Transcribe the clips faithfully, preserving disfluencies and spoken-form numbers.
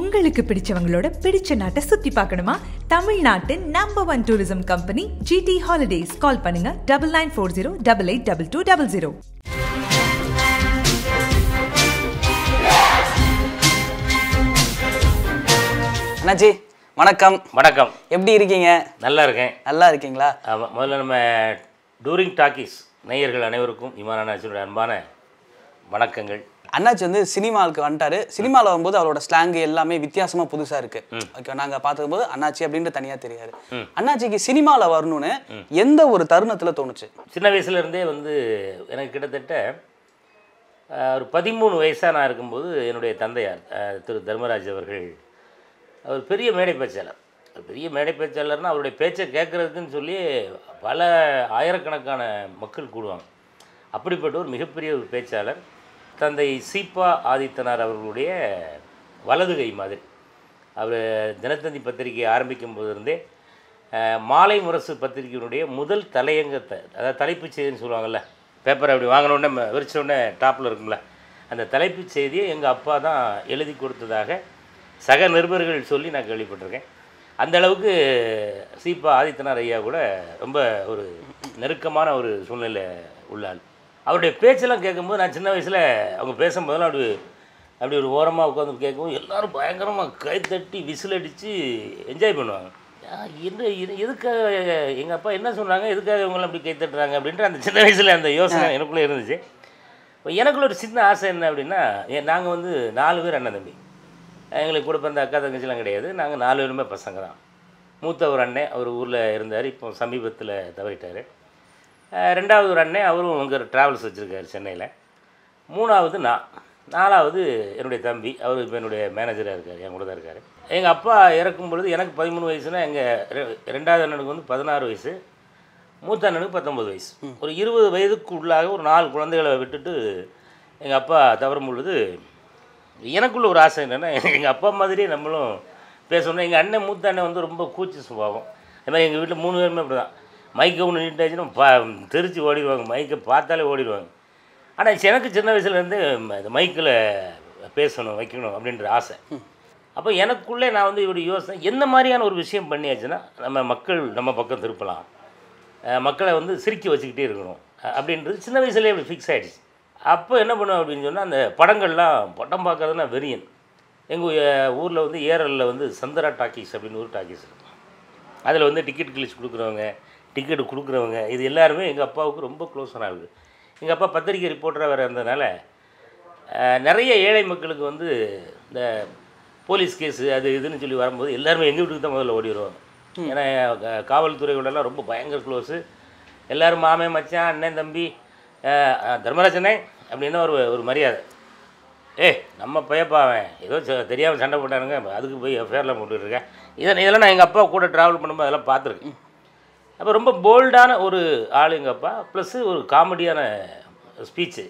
உங்களுக்கு பிடிச்சவங்களோட பிடிச்ச நாட்டை சுத்தி பார்க்கணுமா? தமிழ்நாட்டின் number one tourism company GT Holidays. Call பண்ணுங்க double nine four zero double eight double two double zero. அண்ணாச்சி வணக்கம். வணக்கம், எப்படி இருக்கீங்க? நல்லா இருக்கேன். நல்லா இருக்கீங்களா? ஆமாம். முதல்ல நம்ம டூரிங் டாக்கீஸ் நேயர்கள் அனைவருக்கும் இமான் அண்ணாச்சியோட அன்பான வணக்கங்கள். அண்ணாச்சி வந்து சினிமாவுக்கு வந்துட்டாரு. சினிமாவில் வரும்போது அவரோட ஸ்லாங்கு எல்லாமே வித்தியாசமாக புதுசாக இருக்குது. ஓகே, நாங்கள் பார்த்துக்கும்போது அண்ணாச்சி அப்படின்ட்டு தனியாக தெரியாது. அண்ணாச்சிக்கு சினிமாவில் வரணும்னு எந்த ஒரு தருணத்தில் தோணுச்சு? சின்ன வயசுலேருந்தே வந்து எனக்கு கிட்டத்தட்ட ஒரு பதிமூணு வயசாக நான் இருக்கும்போது என்னுடைய தந்தையார் திரு தர்மராஜ் அவர்கள், அவர் பெரிய மேடை பேச்சாளர். பெரிய மேடை பேச்சாளர்னால் அவருடைய பேச்சை கேட்குறதுக்குன்னு சொல்லி பல ஆயிரக்கணக்கான மக்கள் கூடுவாங்க. அப்படிப்பட்ட ஒரு மிகப்பெரிய ஒரு பேச்சாளர் தந்தை சீப்பா ஆதித்தனார் அவர்களுடைய வலதுகை மாதிரி. அவர் தினத்தந்தி பத்திரிகை ஆரம்பிக்கும் போதிருந்தே மாலை முரசு பத்திரிகையினுடைய முதல் தலையங்கத்தை, அதாவது தலைப்பு செய்தின்னு சொல்லுவாங்கள்ல, பேப்பரை அப்படி வாங்கினோடனே விரிச்சோடனே டாப்பில் இருக்கும்ல, அந்த தலைப்பு செய்தியை எங்கள் அப்பா தான் எழுதி கொடுத்ததாக சக நிருபர்கள் சொல்லி நான் கேள்விப்பட்டிருக்கேன். அந்த அளவுக்கு சீப்பா ஆதித்தனார் ஐயா கூட ரொம்ப ஒரு நெருக்கமான ஒரு சூழ்நிலை உள்ளாள். அவருடைய பேச்செல்லாம் கேட்கும்போது நான் சின்ன வயசில் அவங்க பேசும்போதெல்லாம் அப்படி அப்படி ஒரு ஓரமாக உட்காந்து கேட்கும்போது எல்லோரும் பயங்கரமாக கை தட்டி விசில் அடித்து என்ஜாய் பண்ணுவாங்க. என்ன எதுக்காக எங்கள் அப்பா என்ன சொன்னாங்க, எதுக்காக இவங்களாம் அப்படி கை தட்டுறாங்க அப்படின்ற அந்த சின்ன வயசில் அந்த யோசனை எனக்குள்ளே இருந்துச்சு. இப்போ எனக்குள்ள ஒரு சின்ன ஆசை என்ன அப்படின்னா, நாங்கள் வந்து நாலு பேர் அண்ணன் தம்பி, எங்களுக்கு கூட பிறந்த அக்கா தங்கச்சிலாம் கிடையாது. நாங்கள் நாலு பேருமே பசங்க தான். மூத்த ஒரு அண்ணன், அவர் ஊரில் இருந்தார், இப்போ சமீபத்தில் தவறிட்டார். ரெண்டாவது ஒரு அண்ணன், அவரும் உங்கள் ட்ராவல்ஸ் வச்சுருக்கார் சென்னையில். மூணாவது நான், நாலாவது என்னுடைய தம்பி, அவர் இப்போ என்னுடைய மேனேஜராக இருக்கார், என் கூட தான் இருக்கார். எங்கள் அப்பா இறக்கும் பொழுது எனக்கு பதிமூணு வயசுனா எங்கள் ரெண்டாவது அண்ணனுக்கு வந்து பதினாறு வயசு, மூத்த அண்ணனுக்கு பத்தொம்பது வயசு. ஒரு இருபது வயதுக்கு உள்ளாக ஒரு நாலு குழந்தைகளை விட்டுட்டு எங்கள் அப்பா தவறும் பொழுது எனக்குள்ள ஒரு ஆசை என்னென்னா, எங்கள் அப்பா மாதிரியே நம்மளும் பேசணும். எங்கள் அண்ணன் மூத்த அண்ணன் வந்து ரொம்ப கூச்சி சுபாவம். அது மாதிரி எங்கள் வீட்டில் மூணு பேருமே அப்படி தான். மைக்கை ஒன்று நீட்டாச்சுன்னா பா தெரிச்சு ஓடிடுவாங்க, மைக்கை பார்த்தாலே ஓடிடுவாங்க. ஆனால் எனக்கு சின்ன வயசுலேருந்து இந்த மைக்கில் பேசணும் வைக்கணும் அப்படின்ற ஆசை. அப்போ எனக்குள்ளே நான் வந்து இப்படி யோசனை, என்ன மாதிரியான ஒரு விஷயம் பண்ணியாச்சுன்னா நம்ம மக்கள் நம்ம பக்கம் திருப்பலாம், மக்களை வந்து சிரிக்க வச்சுக்கிட்டே இருக்கணும் அப்படின்றது சின்ன வயசுலேயே இப்படி ஃபிக்ஸ் ஆகிடுச்சு. அப்போ என்ன பண்ணுவேன் அப்படின்னு சொன்னால், அந்த படங்கள்லாம் படம் பார்க்குறதுனா வெறியன். எங்கள் ஊரில் வந்து ஏரலில் வந்து சந்திரா டாக்கீஸ் அப்படின்னு ஒரு டாக்கீஸ் இருக்கும். அதில் வந்து டிக்கெட் கிழிச்சு கொடுக்குறவங்க, டிக்கெட்டு கொடுக்குறவங்க, இது எல்லாருமே எங்கள் அப்பாவுக்கு ரொம்ப க்ளோஸாக இருக்குது. எங்கள் அப்பா பத்திரிகை ரிப்போர்ட்டராக வேறு இருந்ததுனால நிறைய ஏழை மக்களுக்கு வந்து இந்த போலீஸ் கேஸு அது இதுன்னு சொல்லி வரும்போது எல்லாருமே எங்கள் வீட்டுக்கு தான் முதல்ல ஓடிடுவாங்க. ஏன்னா காவல்துறையோடலாம் ரொம்ப பயங்கர க்ளோஸு. எல்லோரும் மாமே மச்சான் அண்ணன் தம்பி தர்மராஜனே அப்படின்னா ஒரு ஒரு மரியாதை. ஏ நம்ம பயப்பாவேன் ஏதோ தெரியாமல் சண்டை போட்டானுங்க, அதுக்கு போய் எஃப்ஐஆரில் போட்டுருக்கேன். இதை இதெல்லாம் நான் எங்கள் அப்பா கூட ட்ராவல் பண்ணும்போது அதெல்லாம் பார்த்துருக்கேன். அப்போ ரொம்ப போல்டான ஒரு ஆள் எங்கள் அப்பா, ப்ளஸ்ஸு ஒரு காமெடியான ஸ்பீச்சு.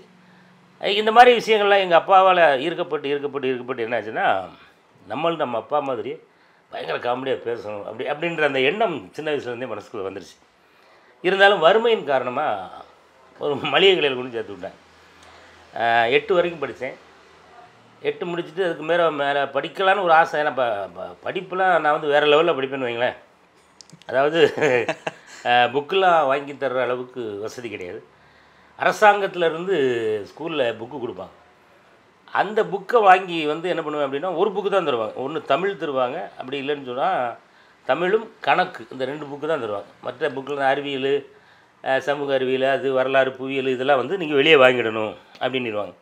இந்த மாதிரி விஷயங்கள்லாம் எங்கள் அப்பாவால் ஈர்க்கப்பட்டு ஈர்க்கப்பட்டு ஈர்க்கப்பட்டு என்ன ஆச்சுன்னா, நம்மளும் நம்ம அப்பா மாதிரி பயங்கர காமெடியாக பேசணும் அப்படி அப்படின்ற அந்த எண்ணம் சின்ன வயசுலேருந்தே மனசுக்குள்ளே வந்துருச்சு. இருந்தாலும் வறுமையின் காரணமாக ஒரு மளிகை கடையில் கொண்டு சேர்த்து விட்டேன். எட்டு வரைக்கும் படித்தேன். எட்டு முடிச்சுட்டு அதுக்கு மேலே மேலே படிக்கலான்னு ஒரு ஆசை. ஏன்னா படிப்புலாம் நான் வந்து வேறு லெவலில் படிப்பேன்னு வைங்களேன். அதாவது புக்கெலாம் வாங்கி தர்ற அளவுக்கு வசதி கிடையாது. அரசாங்கத்திலேருந்து ஸ்கூலில் புக்கு கொடுப்பாங்க. அந்த புக்கை வாங்கி வந்து என்ன பண்ணுவேன் அப்படின்னா, ஒரு புக்கு தான் தருவாங்க. ஒன்று தமிழ் தருவாங்க, அப்படி இல்லைன்னு சொன்னால் தமிழும் கணக்கு இந்த ரெண்டு புக்கு தான் தருவாங்க. மற்ற புக்கில் அறிவியல், சமூக அறிவியல், அது வரலாறு புவியியல், இதெல்லாம் வந்து நீங்கள் வெளியே வாங்கிடணும் அப்படின்னுடுவாங்க.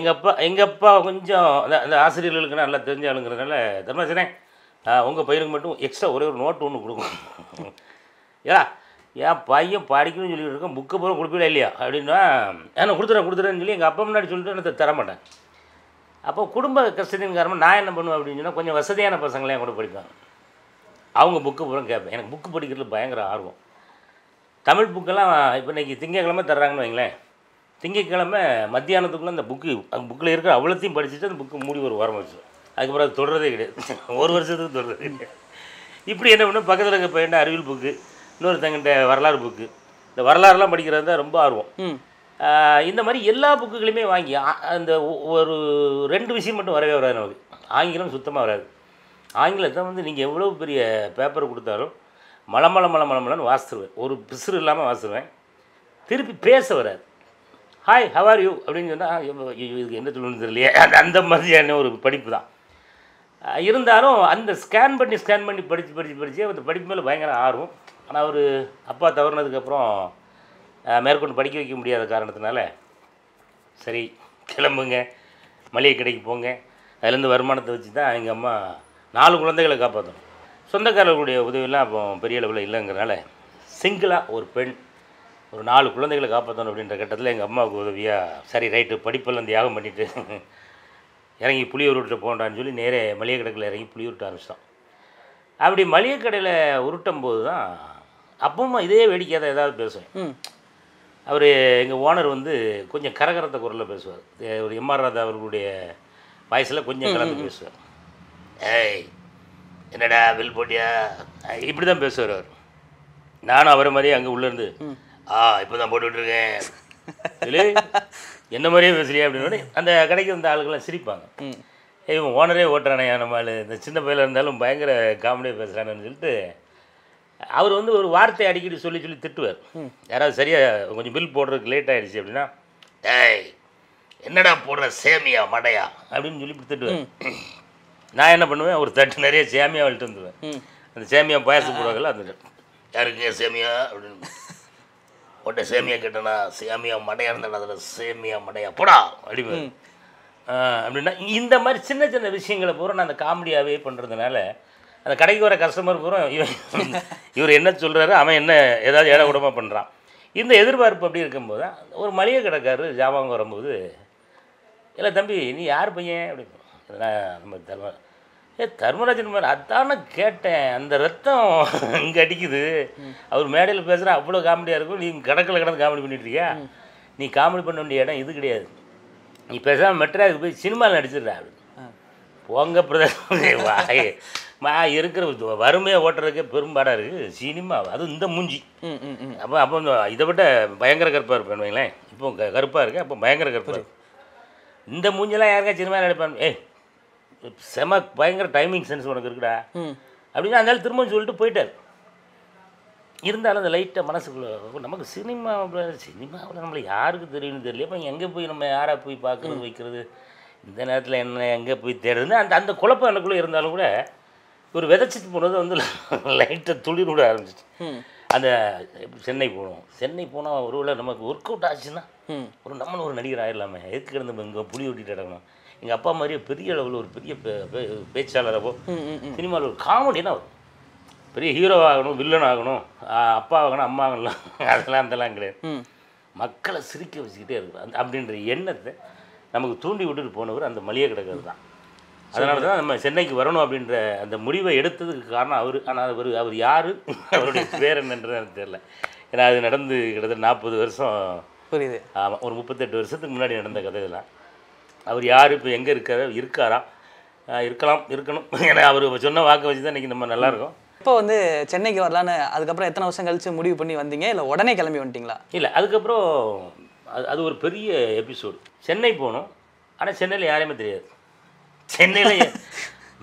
எங்கள் அப்பா எங்கள் அப்பா கொஞ்சம் அந்த அந்த ஆசிரியர்களுக்கு நல்லா தெரிஞ்சாலுங்கிறதுனால, தர்மராஜனே உங்கள் பையனுக்கு மட்டும் எக்ஸ்ட்ரா ஒரே ஒரு நோட்டு ஒன்று கொடுக்கணும், ஏடா ஏன் பையன் படிக்கணும்னு சொல்லிட்டு இருக்கேன், புக்கை பூரா கொடுப்பிடா இல்லையா அப்படின்னா, நான் கொடுத்துட்றேன் கொடுத்துட்றேன்னு சொல்லி எங்கள் அப்பா முன்னாடி சொல்லிட்டு எனக்கு தரமாட்டேன். அப்போ குடும்ப கஷ்டத்தின் காரணமாக நான் என்ன பண்ணுவேன் அப்படின்னு சொன்னால், கொஞ்சம் வசதியான பசங்களே என் கூட படிப்பாங்க, அவங்க புக்கு பூரா கேட்பேன். எனக்கு புக்கு படிக்கிறதுல பயங்கர ஆர்வம். தமிழ் புக்கெல்லாம் இப்போ இன்றைக்கி திங்கக்கிழமை தர்றாங்கன்னு வைங்களேன், திங்கக்கிழமை மத்தியானத்துக்குள்ளே அந்த புக்கு அந்த புக்கில் இருக்கிற அவ்வளோத்தையும் படிச்சுட்டு அந்த புக்கு மூடி ஒரு வாரம் வச்சு, அதுக்கப்புறம் அது தொடர்றதே கிடையாது, ஒரு வருஷத்துக்கு தொடர்றதே கிடையாது. இப்படி என்ன பண்ண, பக்கத்தில் இருக்க பையன்ட்ட அறிவியல் புக்கு, இன்னொருத்தங்கிட்ட வரலாறு புக்கு, இந்த வரலாறுலாம் படிக்கிறது தான் ரொம்ப ஆர்வம். இந்த மாதிரி எல்லா புக்குகளையுமே வாங்கி அந்த ஒரு ரெண்டு விஷயம் மட்டும் வரவே வராது நமக்கு, ஆங்கிலம் சுத்தமாக வராது. ஆங்கிலத்தை வந்து நீங்கள் எவ்வளோ பெரிய பேப்பர் கொடுத்தாலும் மலமள மலமளமளன்னு வாசிடுவேன், ஒரு பிசுறு இல்லாமல் வாசிடுவேன். திருப்பி பேச வராது. ஹாய் ஹவ் ஆர் யூ அப்படின்னு சொன்னால் இதுக்கு என்ன சொல்லணும்னு தெரியலையே, அந்த அந்த மாதிரியான ஒரு படிப்பு தான். இருந்தாலும் அந்த ஸ்கேன் பண்ணி ஸ்கேன் பண்ணி படித்து படித்து படித்து அந்த படிப்பு மேலே பயங்கர ஆர்வம். ஆனால் அவர் அப்பா தவறினதுக்கப்புறம் மேற்கொண்டு படிக்க வைக்க முடியாத காரணத்தினால சரி கிளம்புங்க மளிகை கடைக்கு போங்க, அதுலேருந்து வருமானத்தை வச்சு தான் எங்கள் அம்மா நாலு குழந்தைகளை காப்பாற்றணும். சொந்தக்காரர்களுடைய உதவியெல்லாம் அப்போ பெரிய அளவில் இல்லைங்கிறனால சிங்கிளாக ஒரு பெண் ஒரு நாலு குழந்தைகளை காப்பாற்றணும் அப்படின்ற கட்டத்தில் எங்கள் அம்மாவுக்கு உதவியாக சரி ரைட்டு படிப்பெல்லாம் தியாகம் பண்ணிவிட்டு இறங்கி புளியூர் உருட்டை போகண்டான்னு சொல்லி நேரே மளிகை கடையில் இறங்கி புளியூர் உருட்ட ஆரம்பிச்சிட்டோம். அப்படி மளிகை கடையில் உருட்டும் போது தான் அப்பவும் இதே வேடிக்கையாக தான் ஏதாவது பேசுவேன். அவர் எங்கள் ஓனர் வந்து கொஞ்சம் கரகரத்த குரலில் பேசுவார், ஒரு எம்ஆர் ராதா அவர்களுடைய வாய்ஸில் கொஞ்சம் கலந்து பேசுவார். ஏய் என்னடா வில் போட்டியா இப்படி தான் பேசுவார் அவர். நானும் அவரை மாதிரி அங்கே உள்ளேருந்து ஆ இப்போ தான் போட்டுக்கிட்டுருக்கேன் இல்லை என்ன மாதிரியே பேசுறியா அப்படின்னு அந்த கடைக்கு வந்த ஆளுக்கெல்லாம் சிரிப்பாங்க. இவன் ஓனரே ஓட்டுறானே நம்ம இந்த சின்ன பையில இருந்தாலும் பயங்கர காமெடியாக பேசுகிறானு சொல்லிட்டு அவர் வந்து ஒரு வார்த்தை அடிக்கடி சொல்லி சொல்லி திட்டுவார். யாராவது சரியாக கொஞ்சம் பில் போடுறதுக்கு லேட் ஆகிடுச்சு அப்படின்னா டேய் என்னடா போடுற சேமியா மடையா அப்படின்னு சொல்லி இப்படி திட்டுவார். நான் என்ன பண்ணுவேன், ஒரு தட்டு நிறைய சேமியா விட்டு வந்துடுவேன். அந்த சேமியா பாயசம் போடுவாங்கல்ல அந்த யாருக்கு சேமியா அப்படின்னு ஒட்ட சேமியா கேட்டேன்னா சேமியா மடையா இருந்தா அதில் சேமியா மடையா போடா அப்படின்னு அப்படின்னா இந்த மாதிரி சின்ன சின்ன விஷயங்களை பூரா நான் அந்த காமெடியாகவே பண்ணுறதுனால அந்த கடைக்கு வர கஸ்டமர் பூரா இவன் இவர் என்ன சொல்கிறாரு அவன் என்ன ஏதாவது ஏட கூடமாக பண்ணுறான் இந்த எதிர்பார்ப்பு அப்படி இருக்கும்போது தான் ஒரு மளிகை கடைக்காரர் ஜாபாங்க வரும்போது இல்லை தம்பி நீ யார் பையன் அப்படின்னு நம்ம தர்ம ஏ தர்மராஜன் மாதிரி அதான கேட்டேன் அந்த ரத்தம் இங்கே அடிக்குது அவர் மேடையில் பேசுகிறா அவ்வளோ காமெடியாக இருக்கும், நீ கடக்கில் கிடந்து காமெடி பண்ணிட்டுருக்கியா, நீ காமெடி பண்ண வேண்டிய இடம் இது கிடையாது, நீ பேசாமல் மெட்ராஸுக்கு போய் சினிமாவில் நடிச்சிடுறா அப்படின்னு போங்க பிரதேசம் மா இருக்கிற வறுமையை ஓட்டுறதுக்கே பெரும்பாடாக இருக்குது சினிமா அதுவும் இந்த மூஞ்சி. அப்போ அப்போ இதை விட பயங்கர கருப்பாக இருப்பேன் வைங்களேன், இப்போ க கருப்பாக இருக்கு அப்போ பயங்கர கருப்பாக இருக்கு இந்த மூஞ்செல்லாம் யாருக்கா சினிமாவில் நடிப்பான் ஏய் செம பயங்கர டைமிங் சென்ஸ் உனக்கு இருக்குடா அப்படின்னா அதனால திரும்ப சொல்லிட்டு போயிட்டார். இருந்தாலும் அந்த லைட்டாக மனசுக்குள்ள நமக்கு சினிமாவில் சினிமாவில் நம்மளை யாருக்கு தெரியும்னு தெரியல, இப்போ எங்கே போய் நம்ம யாரை போய் பார்க்குறது வைக்கிறது இந்த நேரத்தில் என்ன எங்கே போய் தேடுறதுன்னு அந்த அந்த குழப்பம் எனக்குள்ளே இருந்தாலும் கூட ஒரு விதைச்சிட்டு போனது வந்து லைட்டை துளிர் விட ஆரம்பிச்சிட்டு அந்த சென்னை போனோம். சென்னை போனால் ஒரு வேளை நமக்கு ஒர்க் அவுட் ஆச்சுன்னா ஒரு நம்மளும் ஒரு நடிகர் ஆகிடலாமே, எதுக்கு கிடந்து இங்கே புளி ஓட்டிகிட்டு கிடக்கணும், எங்கள் அப்பா மாதிரியே பெரிய அளவில் ஒரு பெரிய பேச்சாளராகவோ சினிமாவில் ஒரு காமெடினா வரும், பெரிய ஹீரோவாகணும் வில்லன் ஆகணும் அப்பா ஆகணும் அம்மா ஆகணும் அதெல்லாம் அதெல்லாம் கிடையாது, மக்களை சிரிக்க வச்சுக்கிட்டே இருக்கும் அந்த அப்படின்ற எண்ணத்தை நமக்கு தூண்டி விட்டுட்டு போனவர் அந்த மளிகை கடைக்காரர் தான். அதனால தான் நம்ம சென்னைக்கு வரணும் அப்படின்ற அந்த முடிவை எடுத்ததுக்கு காரணம் அவர். ஆனால் அவர் அவர் யார் அவருடைய பேர் என்னன்றது எனக்கு தெரியல, ஏன்னா அது நடந்து கிட்டத்தட்ட நாற்பது வருஷம் புரியுது ஆமாம் ஒரு முப்பத்தெட்டு வருஷத்துக்கு முன்னாடி நடந்த கதை இதெல்லாம். அவர் யார் இப்போ எங்கே இருக்காரு இருக்காரா இருக்கலாம் இருக்கணும் ஏன்னா அவர் சொன்ன வாக்கை வச்சு தான் இன்றைக்கி நம்ம நல்லாயிருக்கோம். இப்போ வந்து சென்னைக்கு வரலான்னு அதுக்கப்புறம் எத்தனை வருஷம் கழித்து முடிவு பண்ணி வந்தீங்க இல்லை உடனே கிளம்பி வந்துட்டிங்களா? இல்லை அதுக்கப்புறம் அது அது ஒரு பெரிய எபிசோடு. சென்னை போகணும் ஆனால் சென்னையில் யாரையுமே தெரியாது, சென்னையில்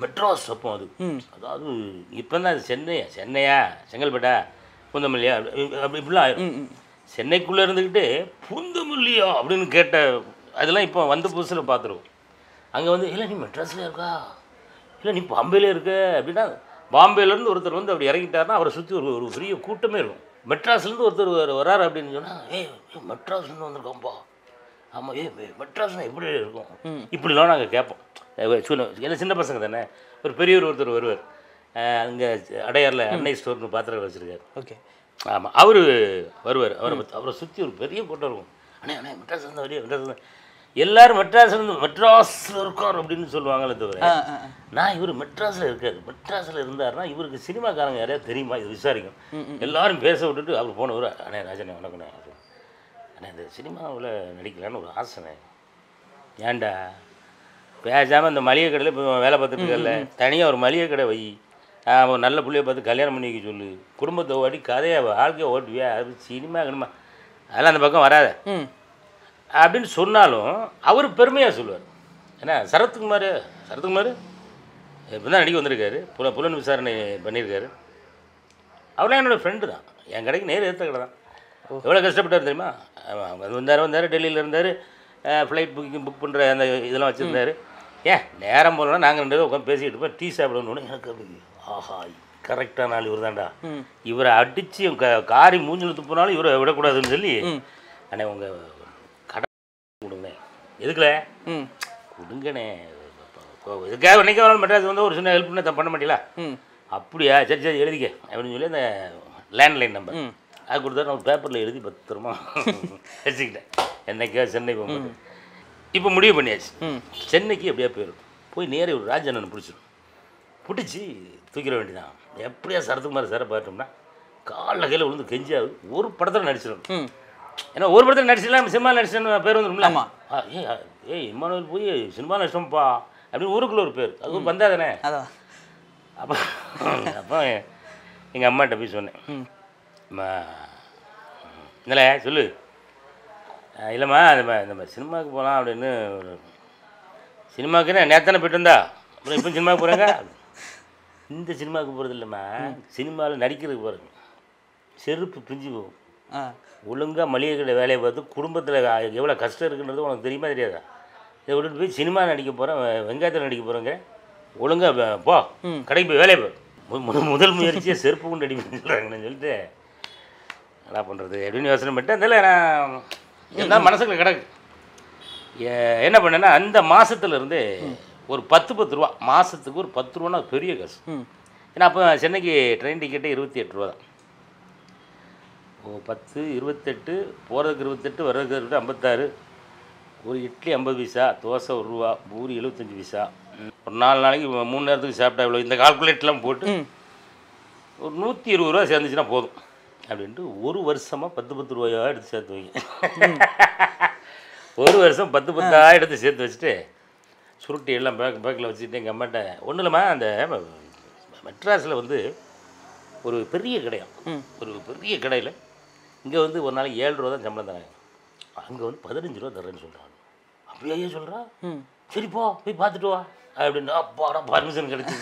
மெட்ராஸ் அப்போ அது அதாவது இப்போ தான் அது சென்னையா சென்னையா செங்கல்பேட்டா பூந்தமல்லியா அப்படி இப்படிலாம் ஆயிரும். சென்னைக்குள்ளே இருந்துக்கிட்டு பூந்தமல்லியா அப்படின்னு கேட்ட அதெல்லாம் இப்போ வந்த புதுசில் பார்த்துருவோம். அங்கே வந்து இல்லை நீ மெட்ராஸில் இருக்கா இல்லை நீ பாம்பேலே இருக்க அப்படின்னா பாம்பேலேருந்து ஒருத்தர் வந்து அப்படி இறங்கிட்டாருன்னா அவரை சுற்றி ஒரு ஒரு பெரிய கூட்டமே இருக்கும். மெட்ராஸ்லேருந்து ஒருத்தர் வராரு அப்படின்னு சொன்னால் ஏ மெட்ராஸ்லேருந்து வந்திருக்கோம்ப்பா ஆமாம் ஏ மெட்ராஸ்னா எப்படி இருக்கும் இப்படிலாம் நாங்கள் கேட்போம். ஏன்னா சின்ன பசங்க தானே, ஒரு பெரியவர் ஒருத்தர் வருவார் அங்கே அடையாரில் அன்னை ஸ்டோர்னு பாத்திரம் வச்சுருக்காரு ஓகே ஆமாம் அவர் வருவார் அவரை அவரை சுற்றி ஒரு பெரிய கூட்டம் இருக்கும். அண்ணே அண்ணே மெட்ராஸ் இருந்தால் வரையா மெட்ராஸ் தான் எல்லோரும் மெட்ராஸ்லேருந்து மெட்ராஸில் இருக்கார் அப்படின்னு சொல்லுவாங்களே தவிர நான் இவர் மெட்ராஸில் இருக்காரு மெட்ராஸில் இருந்தாருன்னா இவருக்கு சினிமாக்காரங்க யாரையா தெரியுமா இது விசாரிக்கும். எல்லோரும் பேச விட்டுட்டு அவர் போனவர் அண்ணே ராஜனே வணக்கண்ணே அண்ணே இந்த சினிமாவில் நடிக்கலான்னு ஒரு ஆசைண்ணே. ஏன்டா பேசாமல் இந்த மளிகை கடையில் இப்போ வேலை பார்த்துட்டு இருக்கல தனியாக ஒரு மளிகை கடை வை அவன் நல்ல பிள்ளைய பார்த்து கல்யாணம் பண்ணி வைக்க சொல்லு குடும்பத்தை ஓட்டி கதையை வாழ்க்கையை ஓட்டுவியா அது சினிமா கணுமா அதெல்லாம் அந்த பக்கம் வராத அப்படின்னு சொன்னாலும் அவர் பெருமையாக சொல்லுவார். ஏன்னா சரத்குமார் சரத்குமார் இப்போதான் நடிக்க வந்திருக்காரு, புல புலன் விசாரணை பண்ணியிருக்காரு. அவர்லாம் என்னோடய ஃப்ரெண்டு தான், என் கடைக்கு நேர் எடுத்த கடை தான். எவ்வளோ கஷ்டப்பட்டார் தெரியுமா? அது வந்தார் வந்தார் டெல்லியில் இருந்தார், ஃப்ளைட் புக்கிங் புக் பண்ணுற அந்த இதெல்லாம் வச்சுருந்தார். ஏன் நேரம் போகலன்னா நாங்கள் ரெண்டு பேரும் உட்காந்து பேசிக்கிட்டு இருப்போம், டீ சாப்பிடணுன்னு. எனக்கு அப்படி ஆஹா கரெக்டான ஆள் இவர் தான்டா, இவரை அடித்து க காரி மூஞ்சிலுத்து போனாலும் இவரை விடக்கூடாதுன்னு சொல்லி, அண்ணே உங்கள் கடை கொடுங்கண்ணே. எதுக்குல கொடுங்கண்ணே, இதுக்காக என்றைக்கு வராலும் மெட்ராஸ் வந்து ஒரு சின்ன ஹெல்ப் பண்ண பண்ண மாட்டீங்களா? அப்படியா, சரி சரி எழுதிக்க அப்படின்னு சொல்லி அந்த லேண்ட்லைன் நம்பர் அது கொடுத்தாரு. நான் பேப்பரில் எழுதி பத்திரமா வச்சுக்கிட்டேன். என்னைக்கா சென்னை போகும்போது இப்போ முடிவு பண்ணியாச்சு, சென்னைக்கு எப்படியா போயிடும், போய் நேரே ஒரு ராஜண்ணன் பிடிச்சிடும், பிடிச்சி தூக்கிட வேண்டியதான். எப்படியா சரத்குமார் சாரை பார்த்தோம்னா காலில் கையில் விழுந்து கெஞ்சாவது ஒரு படத்தில் நடிச்சிடும். ஏன்னா ஒரு படத்தில் நடிச்சிடலாம், சினிமா நடிச்சேன்னு பேர் வந்துடும்லாமா. ஏ ஏய் இம்மானுவேல் போய் சினிமா நடிச்சோம்ப்பா அப்படின்னு ஊருக்குள்ளே ஒரு பேர், அது வந்தாதானே. அப்போ அப்போ எங்கள் அம்மாட்ட போய் சொன்னேன், இல்லை சொல்லு இல்லைம்மா இந்த நம்ம சினிமாவுக்கு போகலாம் அப்படின்னு. ஒரு சினிமாவுக்குன்னா நேத்தானே போய்ட்டு இருந்தா அப்புறம் இப்போ சினிமாவுக்கு போகிறாங்க. இந்த சினிமாவுக்கு போகிறது இல்லைம்மா, சினிமாவில் நடிக்கிறதுக்கு போகிறாங்க. செருப்பு பிரிஞ்சு போகும், ஒழுங்காக மளிகை கடை வேலையை பார்த்து குடும்பத்தில் எவ்வளோ கஷ்டம் இருக்குன்றது உனக்கு தெரியுமா தெரியாதா? இதை விட்டுட்டு போய் சினிமா நடிக்க போகிறேன், வெங்காயத்தில் நடிக்க போகிறேங்க, ஒழுங்காக போ கடைக்கு போய் வேலையை போ. முதல் முயற்சியை செருப்பு கொண்டு அடிப்பேன்னு சொல்கிறாங்கன்னு சொல்லிட்டு என்ன பண்ணுறது அப்படின்னு யோசனை பண்ணிட்டு அதில் நான் எல்லாம் மனசுக்கு கிடக்கு. என்ன பண்ணேன்னா அந்த மாதத்துலேருந்து ஒரு பத்து பத்து ரூபா மாதத்துக்கு ஒரு பத்து ரூபான்னா பெரிய காசு. ஏன்னா அப்போ சென்னைக்கு ட்ரெயின் டிக்கெட்டு இருபத்தி எட்டு ரூபா தான். ஓ பத்து இருபத்தெட்டு, போகிறதுக்கு இருபத்தெட்டு, வர்றதுக்கு இருபத்தெட்டு ஐம்பத்தாறு. ஒரு இட்லி ஐம்பது பைசா, தோசை ஒரு ரூபா, பூரி எழுபத்தஞ்சி பைசா. ஒரு நாலு நாளைக்கு மூணு நேரத்துக்கு சாப்பிட்டா இவ்வளோ, இந்த கால்குலேட்லாம் போட்டு ஒரு நூற்றி இருபது ரூபா சேர்ந்துச்சுன்னா போதும் அப்படின்ட்டு ஒரு வருஷமாக பத்து பத்து ரூபாயா எடுத்து சேர்த்து வைங்க. ஒரு வருஷம் பத்து பத்தா எடுத்து சேர்த்து வச்சுட்டு சுருட்டி எல்லாம் பேக் பேக்கில் வச்சுட்டு எங்கள் அம்மாட்ட ஒன்றும் இல்லைம்மா அந்த மெட்ராஸில் வந்து ஒரு பெரிய கடையாம், ஒரு பெரிய கடையில் இங்கே வந்து ஒரு நாளைக்கு ஏழு ரூபா தான் சம்பளம் தராங்க, அங்கே வந்து பதினஞ்சு ரூபா தர்றேன்னு சொல்கிறாங்க. அப்படியே சொல்கிறா, சரிப்பா போய் பார்த்துட்டு வா அப்படின்னு. அப்பாடா பர்மிஷன் கிடச்சி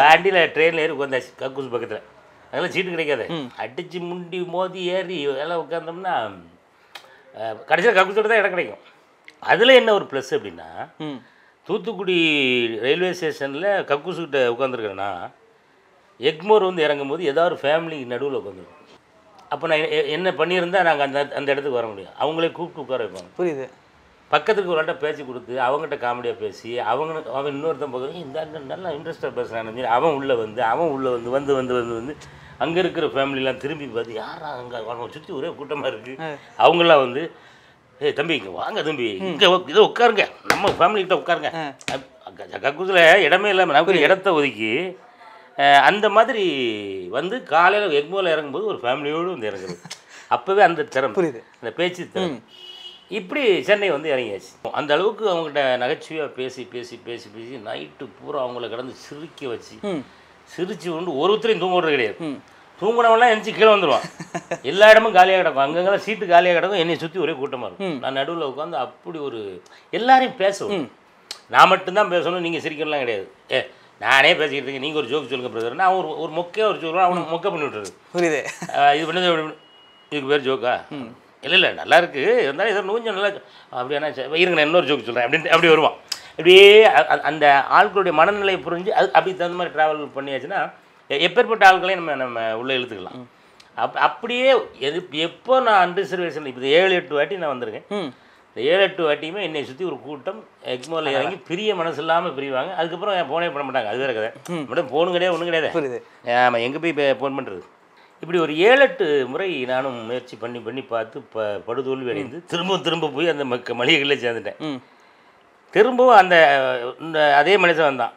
வண்டியில் ட்ரெயினில் ஏறி உட்காந்தாச்சு கக்கூஸ் பக்கத்தில். அதெல்லாம் சீட்டு கிடைக்காது, அடித்து முண்டி மோதி ஏறி எல்லாம் உட்காந்தோம்னா கடைசியில் கக்கூஸோட தான் இடம் கிடைக்கும். அதில் என்ன ஒரு ப்ளஸ் அப்படின்னா தூத்துக்குடி ரயில்வே ஸ்டேஷனில் கக்கூஸ்கிட்ட உட்காந்துருக்குறேன்னா எக்மோர் வந்து இறங்கும் போது ஏதாவது ஃபேமிலி நடுவில் உட்காந்துருக்கும். அப்போ நான் என்ன பண்ணியிருந்தால் நாங்கள் அந்த அந்த இடத்துக்கு வர முடியும், அவங்களே கூப்பிட்டு உட்கார வைப்பாங்க. புரியுது, பக்கத்துக்கு ஒரு ஆட்டம் பேச்சு கொடுத்து அவங்ககிட்ட காமெடியாக பேசி அவங்க அவன் இன்னொருத்தன் பார்க்குறேன் இந்த அங்கே நல்லா இன்ட்ரெஸ்டாக பேசுகிறான்னு அவன் உள்ளே வந்து அவன் உள்ளே வந்து வந்து வந்து வந்து வந்து அங்கே இருக்கிற ஃபேமிலிலாம் திரும்பி பார்த்து யாரா அங்கே அவங்க சுற்றி ஒரே கூட்டமாக இருக்குது. அவங்களாம் வந்து ஏ தம்பி இங்கே வாங்க தம்பி இங்கே இதை உட்காருங்க நம்ம ஃபேமிலிக்கிட்ட உட்காருங்க. கக்கூசில் இடமே இல்லாமல் நமக்கு இடத்த ஒதுக்கி அந்த மாதிரி வந்து காலையில் எக்மோவில் இறங்கும்போது ஒரு ஃபேமிலியோடு வந்து இறங்குறது அப்போவே அந்த திறம் புரியுது, அந்த பேச்சு திறம். இப்படி சென்னை வந்து இறங்கியாச்சு. அந்த அளவுக்கு அவங்ககிட்ட நகைச்சுவையாக பேசி பேசி பேசி பேசி நைட்டு பூரா அவங்கள கடந்து சிரிக்க வச்சு சிரித்து கொண்டு ஒருத்தரையும் தூங்க விடுறது கிடையாது. தூங்கினவெல்லாம் எந்திச்சு கீழே வந்துடுவான், எல்லா இடமும் காலியாக கிடக்கும், அங்கங்கெல்லாம் சீட்டு காலியாக கிடக்கும், என்னை சுற்றி ஒரே கூட்டமாக இருக்கும். நான் நடுவில் உட்காந்து அப்படி ஒரு எல்லாரையும் பேசணும், நான் மட்டும்தான் பேசணும், நீங்கள் சிரிக்கலாம் கிடையாது, ஏ நானே பேசிக்கிட்டு இருக்கேன் நீங்கள் ஒரு ஜோக் சொல்லுங்கள் பிரதர்னா அவன் ஒரு ஒரு மொக்கையாக ஒரு ஜோக் அவனை மொக்க பண்ணி விட்டுறது. புரியுது, இது பண்ணது இதுக்கு பேர் ஜோக்கா இல்லை இல்லை நல்லா இருக்குது இருந்தாலும் இதோ கொஞ்சம் நல்லா அப்படின்னா இருங்க நான் இன்னொரு ஜோக் சொல்கிறேன் அப்படின்னு அப்படி வருவான். இப்படியே அந்த ஆட்களுடைய மனநிலையை புரிஞ்சு அது அப்படி தகுந்த மாதிரி ட்ராவல் பண்ணியாச்சுன்னா எப்பேற்பட்ட ஆட்களையும் நம்ம நம்ம உள்ளே இழுத்துக்கலாம். அப் அப்படியே எது எப்போ நான் அண்டர் ரிசர்வேஷன் இப்போ ஏழு எட்டு வாட்டி நான் வந்திருக்கேன். இந்த ஏழு எட்டு வாட்டியுமே என்னை சுற்றி ஒரு கூட்டம் எக்மோவில் இறங்கி பிரிய மனசு இல்லாமல் பிரிவாங்க. அதுக்கப்புறம் என் ஃபோனே பண்ண மாட்டாங்க, அது வேறு கதை. மேடம் ஃபோனும் கிடையாது ஒன்றும் கிடையாது, ஆமாம் எங்கே போய் ஃபோன் பண்ணுறது. இப்படி ஒரு ஏழு எட்டு முறை நானும் முயற்சி பண்ணி பண்ணி பார்த்து ப படுதோல்வி அடைந்து திரும்ப திரும்ப போய் அந்த மக்க மளிகைகளே சேர்ந்துட்டேன். திரும்பவும் அந்த அதே மனுஷன் வந்தான்,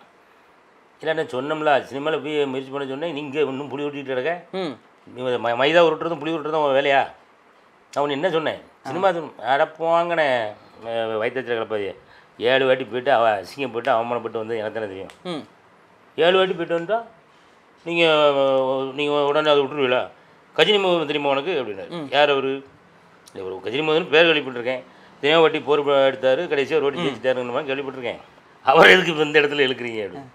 இல்லைண்ணா சொன்னோம்ல சினிமாவில் போய் முயற்சி பண்ண சொன்னேன் நீங்கள் இன்னும் புளி ஊட்டிகிட்டு இருக்க, ம மைதா உருட்டுறதும் புளி உருட்டுறதும் உங்கள் வேலையா? நான் ஒன்று என்ன சொன்னேன் சினிமா அடப்போங்கண்ணே வைத்தியத்தில் கிடப்பாதியே, ஏழு வாட்டி போய்ட்டு அவ அசிங்கம் போய்ட்டு அவமானப்பட்டு வந்து எனக்கு தானே தெரியும், ஏழு வாட்டி போய்ட்டு வந்தா நீங்கள் நீங்கள் உடனே அதை விட்டுருவீங்களா? கஜினி மோகன் தெரியுமா உனக்கு அப்படின்னா, யார் அவர்? ஒரு கஜினி மோகன் பேர் கேள்விப்பட்டிருக்கேன், தினம் வாட்டி போர் எடுத்தார் கடைசியாக ரோட்டி ஜெயிச்சுட்டாருங்கன்னு கேள்விப்பட்டிருக்கேன், அவர் எதுக்கு இப்போ இந்த இடத்துல எழுக்கிறீங்க அப்படின்னு.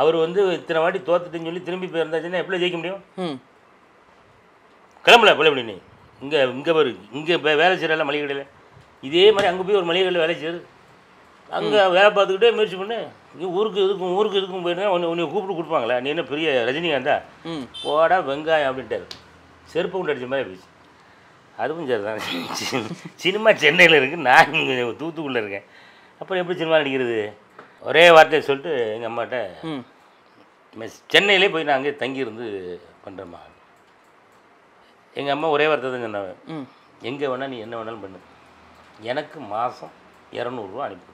அவர் வந்து இத்தனை வாட்டி தோத்துட்டுன்னு சொல்லி திரும்பி போயிருந்தாச்சுன்னா எப்படி ஜெயிக்க முடியும்? கிளம்பல போல இப்படி. நீ இங்கே இங்கே பாரு, இங்கே வேலை செய்யறல மளிகை கடையில், இதே மாதிரி அங்கே போய் ஒரு மளிகை கடையில் வேலை செய்யுது, அங்கே வேலை பார்த்துக்கிட்டே முயற்சி பண்ணு, இங்கே ஊருக்கு இதுக்கும் ஊருக்கு இதுக்கும் போயிருந்தா உன்னை உன்னை கூப்பிட்டு கொடுப்பாங்களா? நீ என்ன பெரிய ரஜினிகாந்தா? போடா வெங்காயம் அப்படின்ட்டாரு, செருப்பு கொண்டு அடித்த மாதிரி போயிடுச்சு. அதுவும் சரி தான், சினிமா சென்னையில் இருக்குது, நான் இங்கே தூத்துக்குள்ளே இருக்கேன், அப்புறம் எப்படி சினிமா நடிக்கிறது? ஒரே வார்த்தையை சொல்லிட்டு எங்கள் அம்மாட்ட சென்னையிலே போய் நான் அங்கே தங்கியிருந்து பண்ணுறேம்மா. எங்கள் அம்மா ஒரே வார்த்தை தான் சொன்னாங்க, எங்கே வேணால் நீ என்ன வேணாலும் பண்ணு, எனக்கு மாதம் இரநூறுவா அனுப்பிவிட்டு.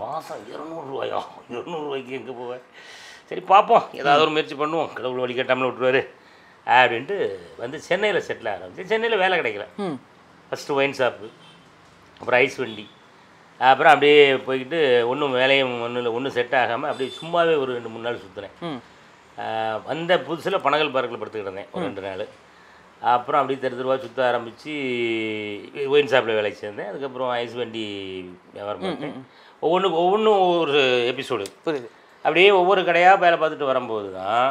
மாதம் இரநூறுவாயா? இரநூறுவாய்க்கு எங்கே போவேன்? சரி பார்ப்போம், ஏதாவது ஒரு முயற்சி பண்ணுவோம், கடவுள் வழி கேட்டாமல் விட்டுருவாரு அப்படின்ட்டு வந்து சென்னையில் செட்டில் ஆரம்பிச்சு. சென்னையில் வேலை கிடைக்கல, ஃபஸ்ட்டு ஒயின் ஷாப்பு, அப்புறம் ஐஸ் வண்டி, அப்புறம் அப்படியே போய்கிட்டு ஒன்றும் வேலையும் ஒன்றும் இல்லை, ஒன்றும் செட் ஆகாமல் அப்படியே சும்மாவே ஒரு ரெண்டு மூணு நாள் சுற்றுனேன். வந்த புதுசில் பனகல் பார்க்கில் படுத்துக்கிட்டு இருந்தேன் ஒரு ரெண்டு நாள். அப்புறம் அப்படியே தெரு தெருவாக சுற்ற ஆரம்பித்து ஒயின் ஷாப்பில் வேலைக்கு சேர்ந்தேன். அதுக்கப்புறம் ஐஸ் வண்டி வியாபாரம் பண்ணிட்டேன். ஒவ்வொன்றுக்கு ஒவ்வொன்றும் ஒவ்வொரு எபிசோடு புரியுது. அப்படியே ஒவ்வொரு கடையாக வேலை பார்த்துட்டு வரும்போது தான்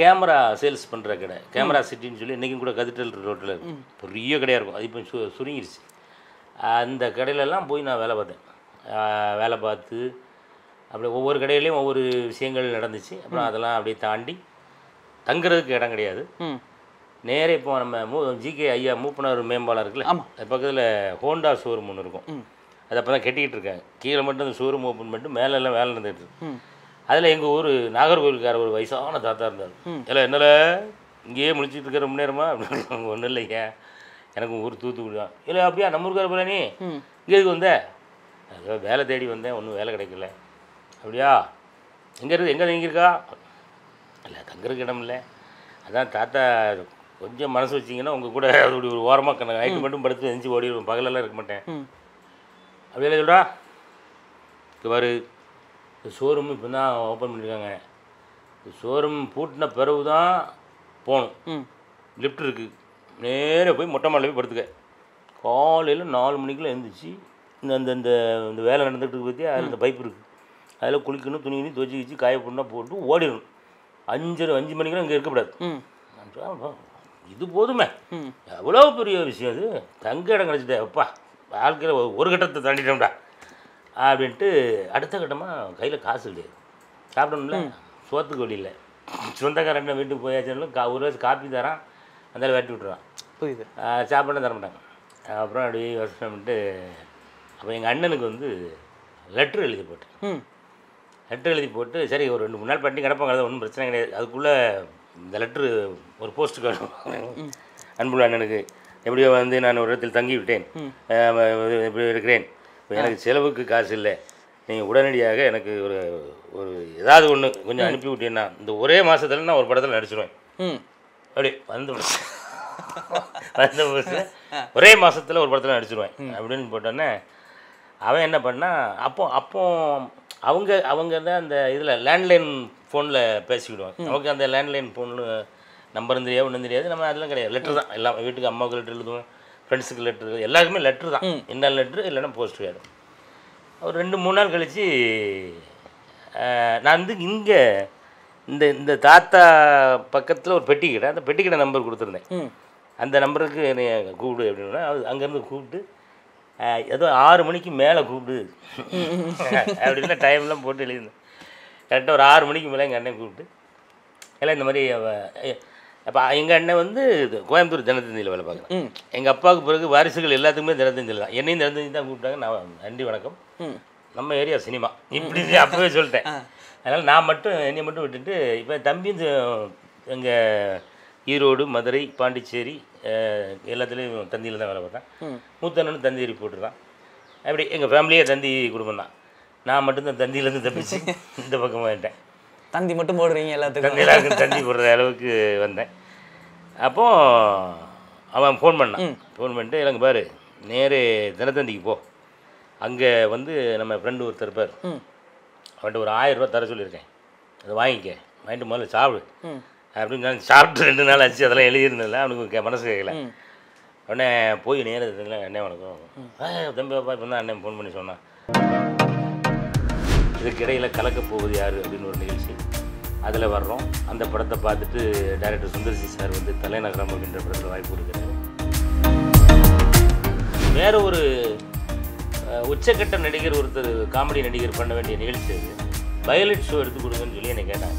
கேமரா சேல்ஸ் பண்ணுற கடை, கேமரா சிட்டின்னு சொல்லி இன்றைக்கும் கூட கதிட்டல் ரோட்டில் இருக்கும், பெரிய கடையாக இருக்கும், அது இப்போ சு சுருங்கிடுச்சு. அந்த கடையிலெல்லாம் போய் நான் வேலை பார்த்தேன். வேலை பார்த்து அப்படியே ஒவ்வொரு கடையிலையும் ஒவ்வொரு விஷயங்கள் நடந்துச்சு. அப்புறம் அதெல்லாம் அப்படியே தாண்டி தங்குறதுக்கு இடம் கிடையாது. நேரே இப்போ நம்ம மூ ஜிகே ஐயா மூப்பனார் மேம்பாலம் இருக்குல்ல, அது பக்கத்தில் ஹோண்டா ஷோரூம் ஒன்று இருக்கும், அது அப்போ தான் கட்டிக்கிட்டு இருக்காங்க. கீழே மட்டும் அந்த ஷோரூம் ஓப்பன் பண்ணிட்டு மேலெல்லாம் வேலை நடந்துகிட்டு இருக்கு. அதில் எங்கள் ஊர் நாகர்கோவிலுக்கார ஒரு வயசான தாத்தா இருந்தார். எல்லாம் என்னால் இங்கேயே முடிச்சுட்டு இருக்கிற முன்னேறமா அப்படின்னு. அவங்க ஒன்றும் இல்லைங்க, எனக்கு ஊர் தூத்துக்குடி தான். இல்லை அப்படியா, நம்ம ஊருக்கார போல நீ இங்கே எதுக்கு வந்தேன்? அதுக்காக வேலை தேடி வந்தேன், ஒன்றும் வேலை கிடைக்கல. அப்படியா, எங்கே இருக்குது, எங்கே தங்கியிருக்கா? இல்லை தங்குறதுக்கு இடம் இல்லை. அதான் தாத்தா கொஞ்சம் மனசு வச்சிங்கன்னா உங்கள் கூட அதோடைய ஒரு ஓரமாக கணக்கு நைட்டு மட்டும் படுத்து எரிஞ்சு ஓடிடுவேன், பகலெல்லாம் இருக்க மாட்டேன். அப்படியே சொல்கிறா, இது பாரு ஷோரூம் இப்போ தான் ஓப்பன் பண்ணியிருக்காங்க, ஷோரூம் பூட்டின பிறகு தான் போகணும், லிஃப்ட் இருக்குது, நேராக போய் மொட்டை மாடில் போய் படுத்துக்க. காலையில் நாலு மணிக்குள்ளே எழுந்துச்சு, இந்த அந்த இந்த இந்த வேலை நடந்துகிட்டு பற்றி அதில் இந்த பைப் இருக்குது, அதில் குளிக்கணும், துணி துணி துவச்சி வச்சு காயப்படணும், போட்டு ஓடிடணும். அஞ்சரை அஞ்சு மணிக்கெல்லாம் இங்கே இருக்கக்கூடாது. இது போதுமே, எவ்வளோ பெரிய விஷயம் அது, தங்க இடம் கிடச்சிட்டே அப்பா, வாழ்க்கையில் ஒரு கட்டத்தை தாண்டிட்டோம்டா அப்படின்ட்டு. அடுத்த கட்டமாக கையில் காசு கிடையாது, சாப்பிடணும்ல, சோத்துக்கு வழி இல்லை, சொந்தக்காரன் வீட்டுக்கு போயாச்சும் கா ஒரு வயசு காப்பி தரான், அந்த வெட்டி விட்டுறான், புரியுது, சாப்பிட்லாம் தர மாட்டாங்க. அப்புறம் அப்படியே வருஷம் பண்ணிட்டு அப்போ எங்கள் அண்ணனுக்கு வந்து லெட்ரு எழுதி போட்டேன். லெட்ரு எழுதி போட்டு சரி ஒரு ரெண்டு மூணு நாள் பண்ணி கிடப்பாங்க, அது ஒன்றும் பிரச்சனை கிடையாது. அதுக்குள்ளே இந்த லெட்ரு ஒரு போஸ்ட்டுக்கு வேணும். அன்புள்ள அண்ணனுக்கு, எப்படியோ வந்து நான் ஒரு இடத்தில் தங்கி விட்டேன், எப்படி இருக்கிறேன், எனக்கு செலவுக்கு காசு இல்லை, நீங்கள் உடனடியாக எனக்கு ஒரு ஒரு ஏதாவது ஒன்று கொஞ்சம் அனுப்பி விட்டீங்கன்னா இந்த ஒரே மாதத்தில் நான் ஒரு படத்தில் நடிச்சிடுவேன். அப்படி வந்து வந்து ஒரே மாதத்தில் ஒரு படத்தில் நடிச்சிடுவேன் அப்படின்னு போட்டோன்னே அவன் என்ன பண்ணான், அப்போ அப்போ அவங்க அவங்க தான் அந்த இதில் லேண்ட்லைன் ஃபோனில் பேசிக்கிடுவாங்க. நமக்கு அந்த லேண்ட்லைன் ஃபோனு நம்பரும் தெரியாது, ஒன்றும் தெரியாது, நம்ம அதெல்லாம் கிடையாது. லெட்ரு தான் எல்லாம், வீட்டுக்கு அம்மாவுக்கு லெட்ரு எழுதுவேன், ஃப்ரெண்ட்ஸுக்கு லெட்ரு, எல்லாருக்குமே லெட்ரு தான், என்ன லெட்ரு இல்லைன்னா போஸ்ட் கார்டு. ஒரு ரெண்டு மூணு நாள் கழித்து நான் வந்து இங்கே இந்த இந்த தாத்தா பக்கத்தில் ஒரு பெட்டி கடை, அந்த பெட்டி கடை நம்பர் கொடுத்துருந்தேன், அந்த நம்பருக்கு என்னை கூப்பிடு அப்படின்னா அங்கேருந்து கூப்பிட்டு ஏதோ ஆறு மணிக்கு மேலே கூப்பிடு அப்படின்னா டைம்லாம் போட்டு எழுதியிருந்தேன். கரெக்டாக ஒரு ஆறு மணிக்கு மேலே எங்கள் அண்ணன் கூப்பிட்டு எல்லாம் இந்த மாதிரி. அப்போ எங்கள் அண்ணன் வந்து கோயம்புத்தூர் ஜனதந்தியில் வேலை பார்க்குறேன். எங்கள் அப்பாவுக்கு பிறகு வாரிசுகள் எல்லாத்துக்குமே ஜனதந்தியில் தான், என்னையும் ஜனதந்தி தான் கூப்பிட்டாங்க. நான் நன்றி வணக்கம், நம்ம ஏரியா சினிமா இப்படி அப்போவே சொல்லிட்டேன். அதனால் நான் மட்டும் என்னை மட்டும் விட்டுட்டு இப்போ தம்பியும் எங்கள் ஈரோடு, மதுரை, பாண்டிச்சேரி எல்லாத்துலேயும் தந்தியில் தான் வேலை பார்த்தேன். மூத்தண்ணனும் தந்தி ரிப்போர்ட்டர் தான். அப்படி எங்கள் ஃபேமிலியே தந்தி குடும்பம் தான். நான் மட்டும்தான் தந்தியிலேருந்து தப்பிச்சு இந்த பக்கமாக வந்துட்டேன். தந்தி மட்டும் போடுறீங்க எல்லாத்துக்கும், எல்லாருக்கும் தந்தி போடுற அளவுக்கு வந்தேன். அப்போது அவன் ஃபோன் பண்ணான், ஃபோன் பண்ணிட்டு எனக்கு பாரு நேரே தினத்தந்திக்கு போ, அங்கே வந்து நம்ம ஃப்ரெண்டு ஒருத்தர் பார், அவன்கிட்ட ஒரு ஆயிரம் ரூபா தர சொல்லியிருக்கேன், அதை வாங்கிக்க, வாங்கிட்டு முதல்ல சாப்பிடு அப்படின்னு. நான் சாப்பிட்டு ரெண்டு நாள் ஆச்சு, அதெல்லாம் எழுதியிருந்ததில்ல, அவனுக்கு மனசு கேட்கல. உடனே போய் நேரத்தில் அண்ணன் வணக்கம், தம்பி பாப்பா இப்போ தான் அண்ணன் ஃபோன் பண்ணி சொன்னான். இதுக்கு இடையில் கலக்க போகுது யார் அப்படின்னு ஒரு நிகழ்ச்சி அதில் வர்றோம். அந்த படத்தை பார்த்துட்டு டைரக்டர் சுந்தர்ஜி சார் வந்து தலைநகரம் அப்படின்ற படத்தில் வாய்ப்பு கொடுக்குறாரு. வேறு ஒரு உச்சக்கட்ட நடிகர் ஒருத்தர் காமெடி நடிகர் பண்ண வேண்டிய நிகழ்ச்சி அது. வயலட் ஷோ எடுத்து கொடுங்கன்னு சொல்லி என்னை கேட்டாங்க.